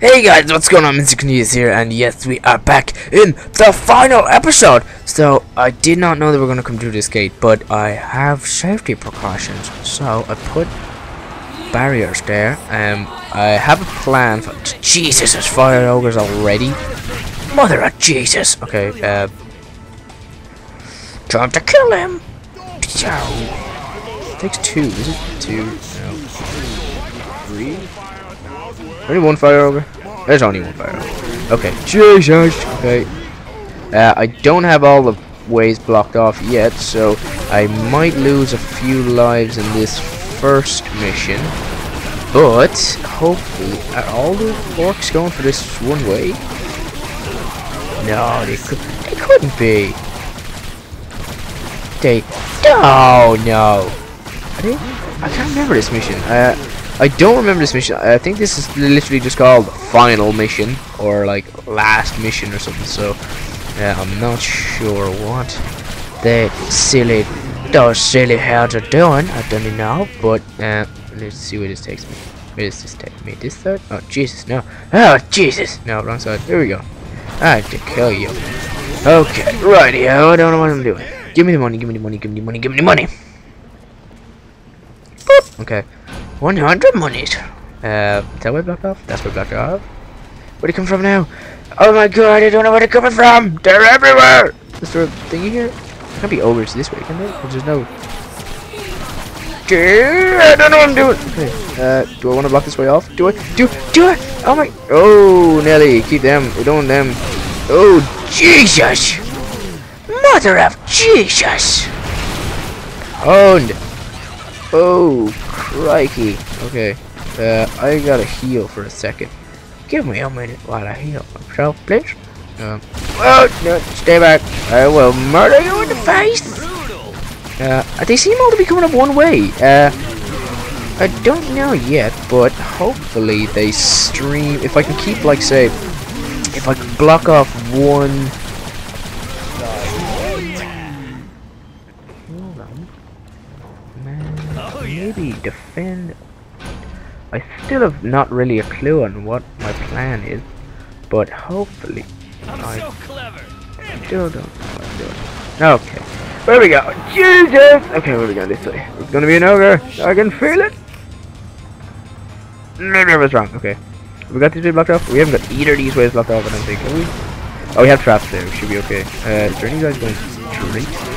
Hey guys, what's going on? Mr. Conneely here, and yes, we are back in the final episode. So I did not know that we were gonna come through this gate, but I have safety precautions, so I put barriers there. I have a plan for Jesus. There's fire ogres already. Mother of Jesus. Okay. Time to kill him. It takes two. Is it two? No. Three. Only one fire ogre. There's only one fire ogre. Okay. Jesus. Okay. I don't have all the ways blocked off yet, so I might lose a few lives in this first mission. But hopefully, are all the orcs going for this one way? No, they couldn't be. Oh no! I can't remember this mission. I don't remember this mission. I think this is literally just called final mission or like last mission or something. So I'm not sure what those silly heads are doing. I don't know, but let's see where this takes me. Where does this take me? This side? Oh Jesus! No! Oh Jesus! No, wrong side. There we go. I have to kill you. Okay, righty. I don't know what I'm doing. Give me the money, give me the money, give me the money, give me the money. Boop. Okay. 100 monies. That way blocked off? That's where blocked off. Where'd it come from now? Oh my god, I don't know where they're coming from! They're everywhere! Is there a thingy here? There can't be ogres this way, can there? Because there's no... I don't know what I'm doing! Okay. Do I want to block this way off? Do I? Oh my... Oh, Nelly, keep them. We don't want them. Oh, Jesus! Mother of Jesus! Owned! Oh, crikey. Okay, I gotta heal for a second. Give me a minute while I heal myself, please. Oh, no, stay back. I will murder you in the face! They seem all to be coming up one way. I don't know yet, but hopefully they stream. If I can keep, like, say, if I can block off one... Maybe defend. I still have not really a clue on what my plan is, but hopefully I still don't know what I'm doing. Okay, where we go? Jesus! Okay, where we go? This way. It's gonna be an ogre. I can feel it. Maybe I was wrong. Okay, we got this way blocked off. We haven't got either of these ways blocked off. I don't think. Oh, we have traps there. We should be okay. Is there any guys going straight?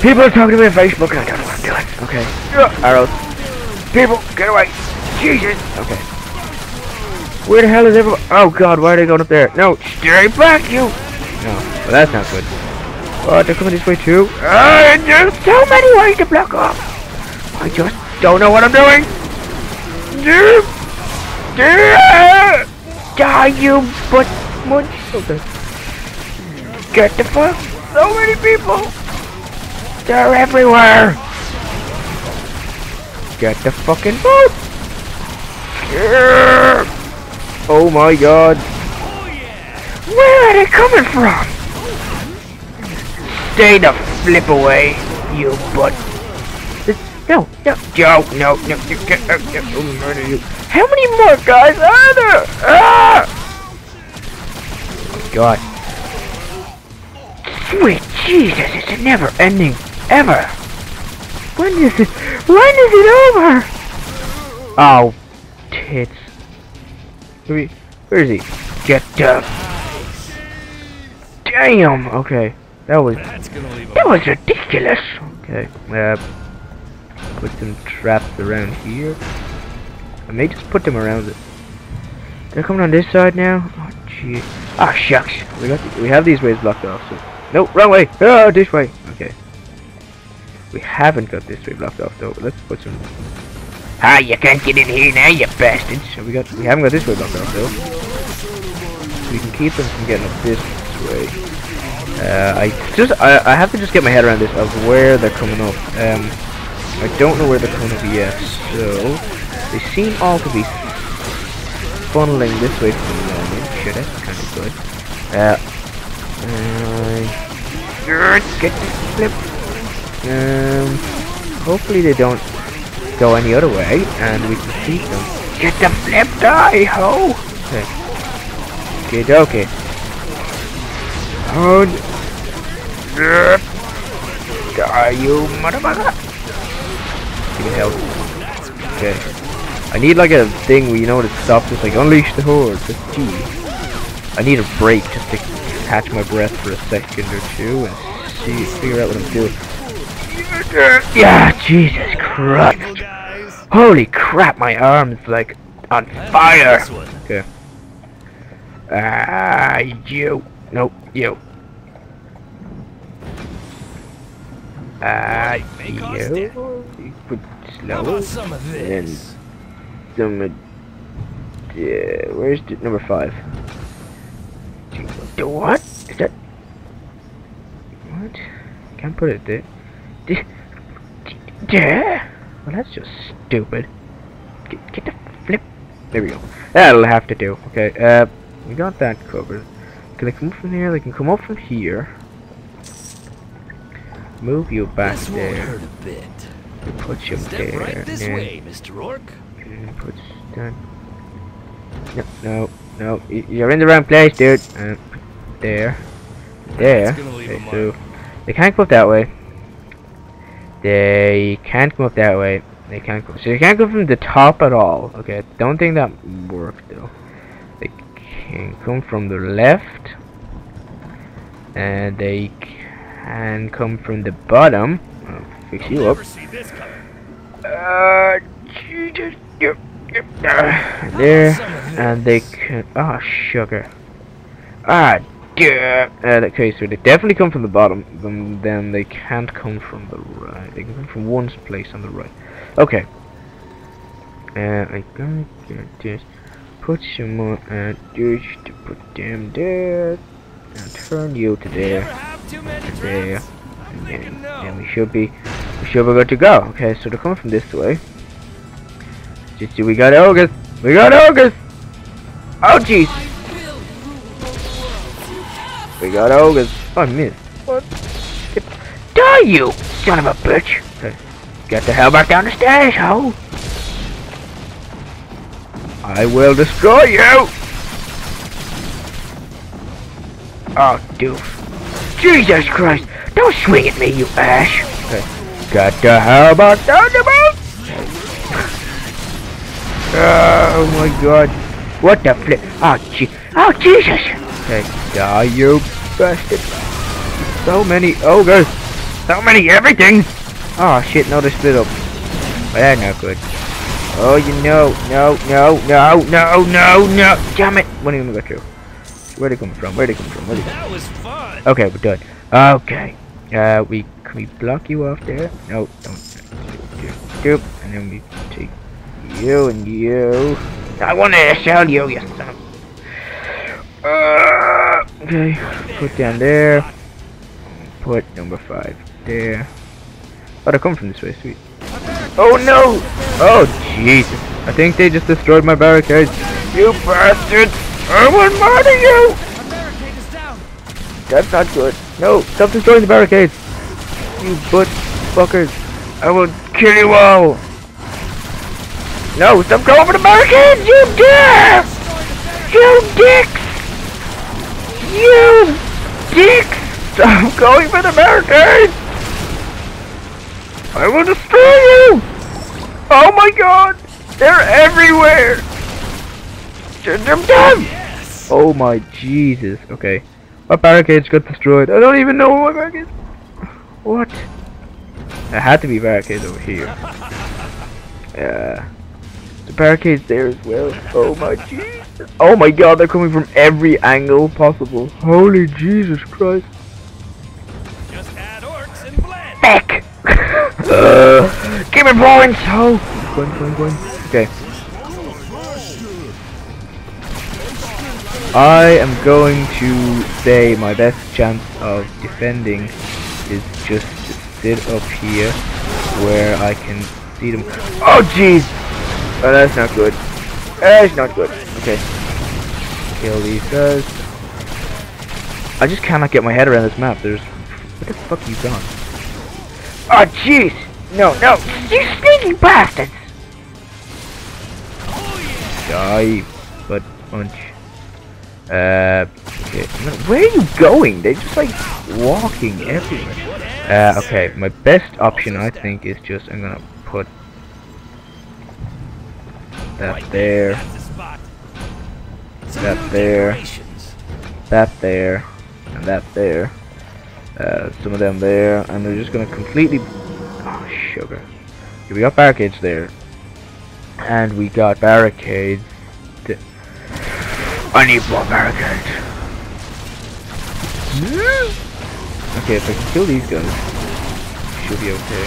People are talking to me on Facebook and I don't know what I'm doing. Okay. Arrows. People, get away. Jesus. Okay. Where the hell is everyone? Oh god, why are they going up there? No, stay back, you. No, well, that's not good. Oh, they're coming this way too. There's so many ways to block off. I just don't know what I'm doing. Die, you butt munch. Okay. Get the fuck. So many people. They're everywhere! Get the fucking boat! Yeah. Oh my god! Where are they coming from? Stay the flip away, you butt! No! Joe! No! How many more guys are there? Ah! Oh my god! Sweet Jesus! It's a never-ending. Ever! When is it over? Oh, tits. Where is he? Get up! Damn! Okay, that was ridiculous! Okay, put some traps around here. I may just put them around it. They're coming on this side now? Oh, jeez. Oh, shucks! We have these ways blocked off, so... No, wrong way! Oh, this way! Okay. We haven't got this way blocked off though. Let's put some. Ah, you can't get in here now, you bastards! So we haven't got this way blocked off though. We can keep them from getting up this way. I have to just get my head around this of where they're coming up. I don't know where they're coming up yet, so they seem all to be funneling this way for the moment. Shit, that's kind of good. Get this flip. Hopefully they don't go any other way, and we can keep them. Get the flip die, ho! Okay, dokie. Hold. Die, you motherfucker! You can help. Okay. I need like a thing where you know to stop this, like unleash the horde. Just gee. I need a break just to catch my breath for a second or two and see, figure out what I'm doing. Yeah, Jesus Christ! Holy crap, my arm's like on fire! Okay. Ah, you. Nope, you. Ah, you. Put slow. And number. Yeah, where's number 5? What? Is that? What? Can't put it there. Yeah. Well, that's just stupid. Get the flip. There we go. That'll have to do. Okay, we got that covered. Can I come from here? They can come up from here. Move you back there. Put you there. Right this way, Mr. Orc. Put that. No, no, no. You're in the wrong place, dude. There. There. Okay, so they can't go up that way. They can't go up that way. They can't go. So you can't go from the top at all. Okay, don't think that worked though. They can come from the left, and they can come from the bottom. I'll fix you up. Jesus. There, and they can. Ah, sugar. Ah. Yeah, okay, so they definitely come from the bottom, then they can't come from the right. They can come from one place on the right. Okay. I gotta get this. Put some more dish to put them there. And turn you to there. To there. And then we should be good to go. Okay, so they're coming from this way. Just we got August! We got August! Oh jeez! We got ogres. Oh, I missed. What? Die, you son of a bitch! Okay. Get the hell back down the stairs, ho! I will destroy you! Oh, doof. Jesus Christ! Don't swing at me, you ash! Okay. Get the hell back down the boat! Okay. Oh my god. What the flip? Oh, gee. Oh, Jesus! Okay. Die, you bastard. So many ogres. So many everything. Oh shit, no, they split up. They're not good. Oh, you know. No, no, no, no, no, no. Damn it. What are you gonna go through? Where'd it come from? Where'd it come from? That was fun. Okay, we're done. Okay. Can we block you off there? No, don't. And then we take you and you. I wanna sell you, you son of a... Okay, put down there. Put number 5 there. Oh, they're coming from this way, sweet. Oh no! Oh Jesus! I think they just destroyed my barricades. You bastards! I want more than you! That's not good. No, stop destroying the barricades! You butt fuckers! I will kill you all! No, stop going for the barricades! You dare! You dicks! You dicks! Stop going for the barricades! I will destroy you! Oh my god! They're everywhere! Turn them down! Yes. Oh my Jesus. Okay. My barricades got destroyed. I don't even know my barricades... What? There had to be barricades over here. Yeah. The barricades there as well. Oh my Jesus. Oh my god, they're coming from every angle possible. Holy Jesus Christ. Just add orcs and blend. Fuck! Give me points! Oh! Going. Okay. I am going to say my best chance of defending is just to sit up here where I can see them. Oh jeez! Oh, that's not good. It's not good. Okay. Kill these guys. I just cannot get my head around this map. There's... Where the fuck are you gone? Oh, jeez! No, no! You sneaky bastards! Die, butt punch. Okay. Where are you going? They're just like walking everywhere. Okay, my best option I think is just I'm gonna put that there, that there, that there, and that there. Some of them there, and they're just gonna completely. Oh, sugar. We got barricades there, and we got barricades. I need more barricades. Okay, if I can kill these guys, should be okay.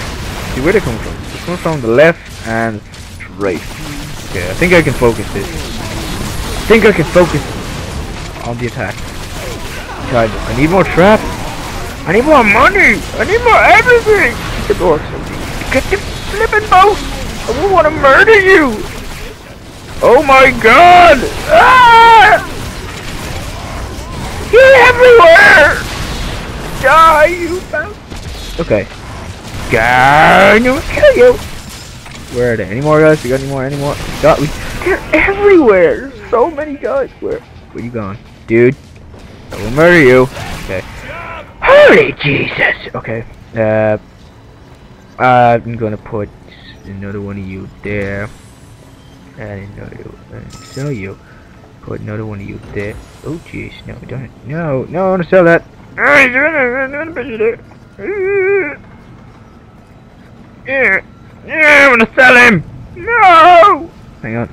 See where they come from? They come from the left and straight. Okay, I think I can focus this. I think I can focus on the attack. God, I need more traps. I need more money. I need more everything. Get the doors. Get the flipping boat. I will want to murder you. Oh my God! Ah! You're everywhere! Die, you bastard! Okay. God, I will kill you! Where are they? Any more guys? We got any more? Any more? God, they're everywhere! There's so many guys! Where you going? Dude, I will murder you! Okay. Holy Jesus! Okay. I'm gonna put another one of you there. I didn't know you. Put another one of you there. Oh jeez, no, don't. No, no, I want to sell that. I want to sell him. No. Hang on.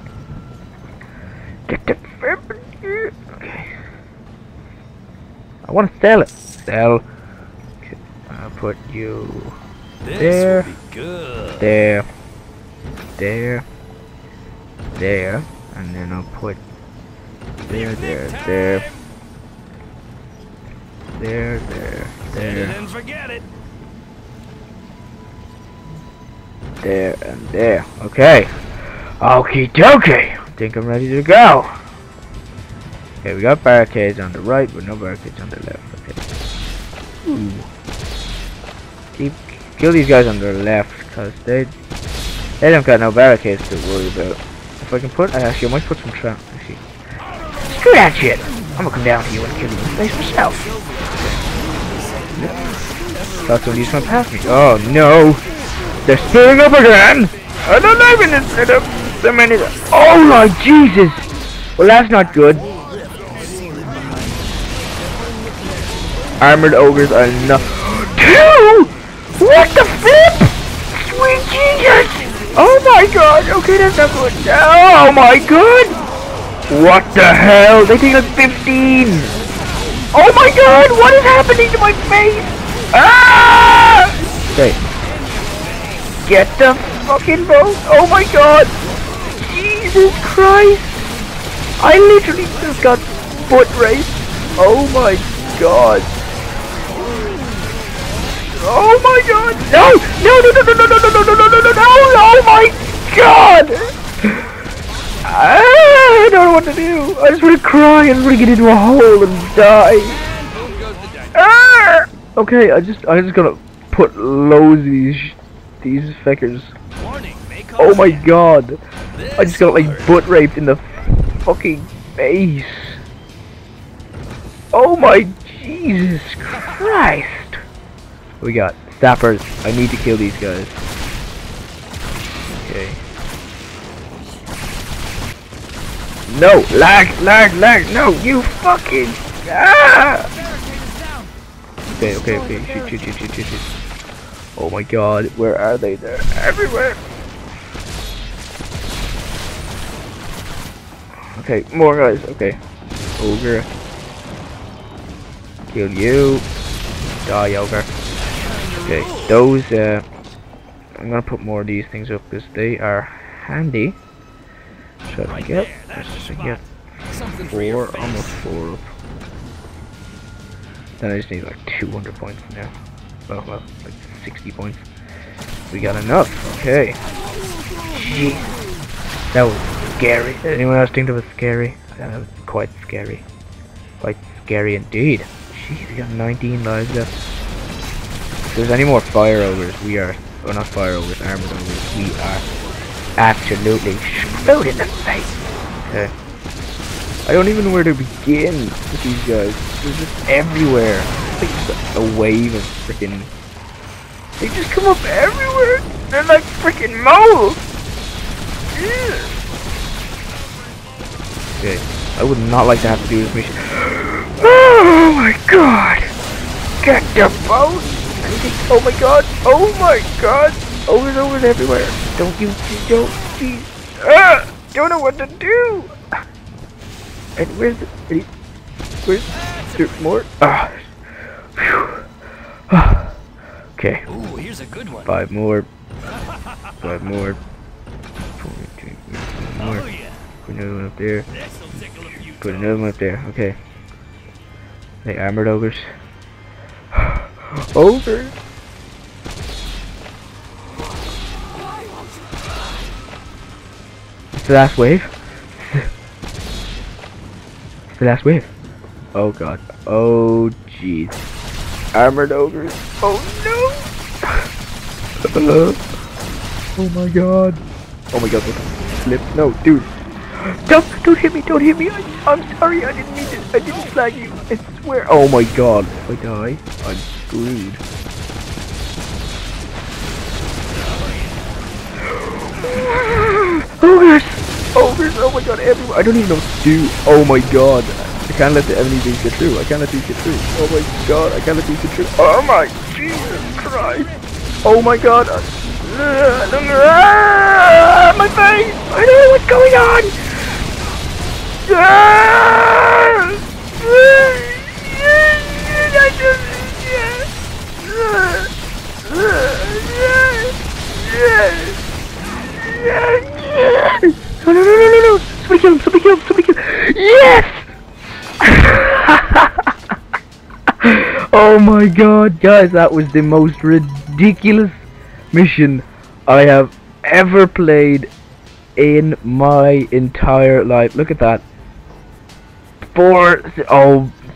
Get the. Okay. I want to sell it. Sell. Okay. I'll put you there. This would be good. There. There. There, and then I'll put there, and forget it. There and there. Okay. Okie dokie. I think I'm ready to go. Okay, we got barricades on the right, but no barricades on the left. Okay. Ooh. Kill these guys on the left, cause they don't got no barricades to worry about. If I can put, actually I might put some traps. Actually, screw that shit! I'm gonna come down here and kill you in the face myself. Thought somebody's gonna pass me. Oh no! They're splitting up again! I don't know when they split up. So many. Oh my Jesus! Well, that's not good. Armored ogres are not. Two! What the flip? Sweet Jesus! Oh my God! Okay, that's not good. Oh my God! What the hell? They take like 15! Oh my God! What is happening to my face? Ah! Okay. Get the fucking boat! Oh my God! Jesus Christ! I literally just got foot raced. Oh my God! Oh my God! No! No! No! No! No! No! No! No! No! No! No! No! No! Oh my God! I don't know what to do. I just want to cry and get into a hole and die. Okay, I just gotta put loads of these feckers. Oh my God! I just got like butt raped in the fucking face. Oh my Jesus Christ! We got staffers. I need to kill these guys. Okay. No! Lag! Lag! Lag! No! You fucking! Ah! Okay, okay, okay. Shoot, shoot, shoot, shoot, shoot, shoot. Oh my God. Where are they? They're everywhere! Okay, more guys. Okay. Ogre. Kill you. Die, ogre. Okay, those, I'm gonna put more of these things up because they are handy. So I get, almost 4 up. Then I just need like 200 points now. Well, like 60 points. We got enough, okay. Jeez. That was scary. Anyone else think that was scary? That was quite scary. Quite scary indeed. Jeez, we got 19 lives left. If there's any more fire ogres, we are, or not fire ogres, armored ogres, we are absolutely screwed in the face. Okay. I don't even know where to begin with these guys. They're just everywhere. It's like a wave of freaking... They just come up everywhere! They're like freaking moles! Yeah. Okay. I would not like to have to do this mission. Oh my god! Get the boat! Oh my god! Oh my god! Oh, there's over everywhere! Don't, please! Don't know what to do! And where's more? Okay. Ooh, here's a good one. Five more. Five more. Four more. Oh, yeah. Put another one up there. Put another one up there. Okay. They armored ogres. Ogres! It's the last wave. The last wave. Oh god. Oh jeez. Armored ogres. Oh no. Oh my god. Oh my god. Flip. No, dude. Don't hit me. Don't hit me. I'm sorry. I didn't mean to. I didn't flag you. I swear. Oh my god. If I die, I'm screwed. Ogres. Ogres. Oh my god. Everywhere. I don't even know what to do. Oh my god. I can't let the enemies get through. I can't let these get through. Oh my god. I can't let these get through. Oh my Jesus Christ. Oh my god. My face. I don't know what's going on. No. Somebody kill him. Yes. Oh my god, guys, that was the most ridiculous mission I have ever played in my entire life. Look at that.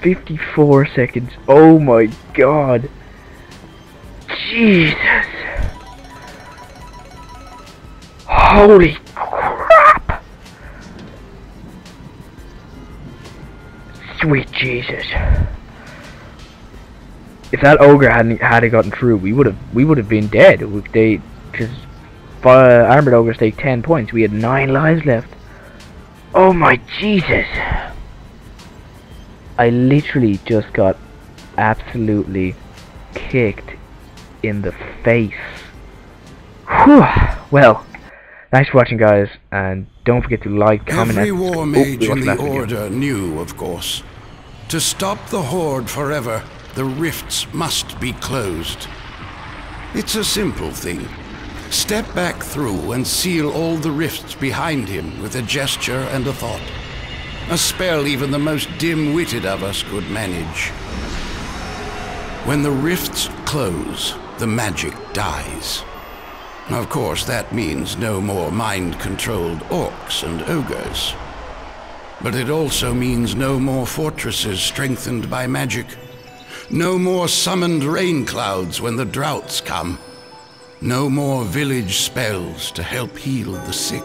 54 seconds. Oh my god. Jesus. Holy crap. Sweet Jesus. If that ogre hadn't gotten through, we would have been dead. Because armored ogres take 10 points. We had 9 lives left. Oh my Jesus! I literally just got absolutely kicked in the face. Whew. Well, thanks for watching, guys, and don't forget to like, comment. Every war mage in the Order knew, of course, to stop the Horde forever. The rifts must be closed. It's a simple thing. Step back through and seal all the rifts behind him with a gesture and a thought. A spell even the most dim-witted of us could manage. When the rifts close, the magic dies. Of course, that means no more mind-controlled orcs and ogres. But it also means no more fortresses strengthened by magic. No more summoned rain clouds when the droughts come. No more village spells to help heal the sick.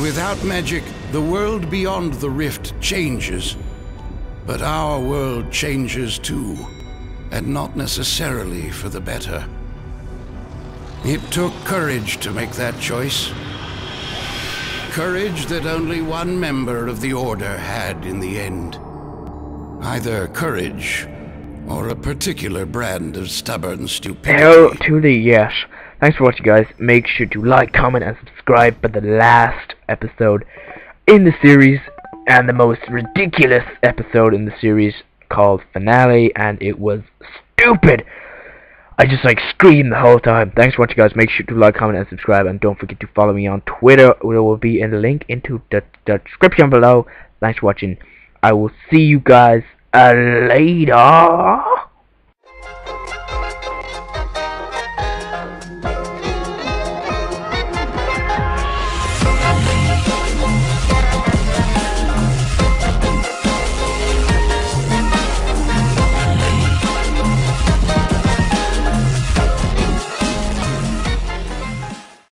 Without magic, the world beyond the rift changes. But our world changes too, and not necessarily for the better. It took courage to make that choice. Courage that only one member of the Order had in the end. Either courage, or a particular brand of stubborn stupidity. Hell to the yes. Thanks for watching, guys. Make sure to like, comment, and subscribe for the last episode in the series, and the most ridiculous episode in the series, called Finale, and it was stupid. I just like screamed the whole time. Thanks for watching, guys. Make sure to like, comment, and subscribe, and don't forget to follow me on Twitter. It will be in the link into the description below. Thanks for watching. I will see you guys later.